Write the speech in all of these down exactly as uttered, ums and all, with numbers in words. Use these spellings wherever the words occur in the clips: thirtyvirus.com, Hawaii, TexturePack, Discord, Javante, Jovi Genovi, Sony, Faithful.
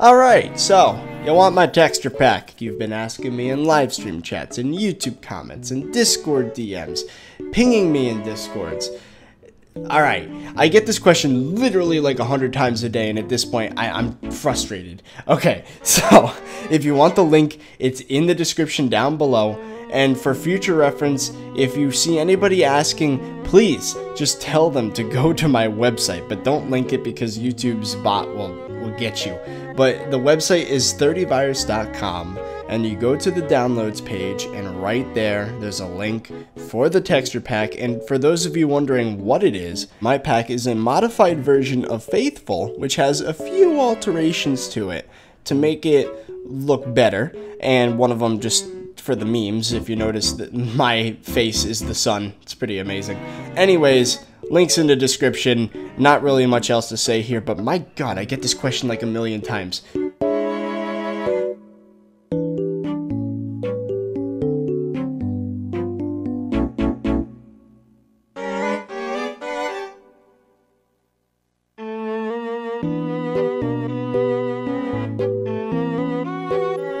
Alright, so you want my texture pack. You've been asking me in live stream chats, in YouTube comments, in Discord D Ms, pinging me in Discords. Alright, I get this question literally like a hundred times a day, and at this point, I, I'm frustrated. Okay, so if you want the link, it's in the description down below, and for future reference, if you see anybody asking, please just tell them to go to my website, but don't link it because YouTube's bot will, will get you. But the website is thirty virus dot com. And you go to the downloads page, and right there, there's a link for the texture pack. And for those of you wondering what it is, my pack is a modified version of Faithful, which has a few alterations to it to make it look better. And one of them, just for the memes, if you notice that my face is the sun, it's pretty amazing. Anyways, links in the description. Not really much else to say here, but my God, I get this question like a million times.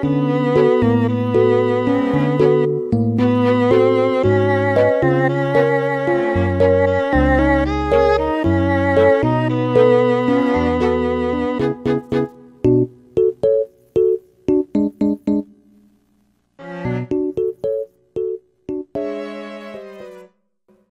Thank you.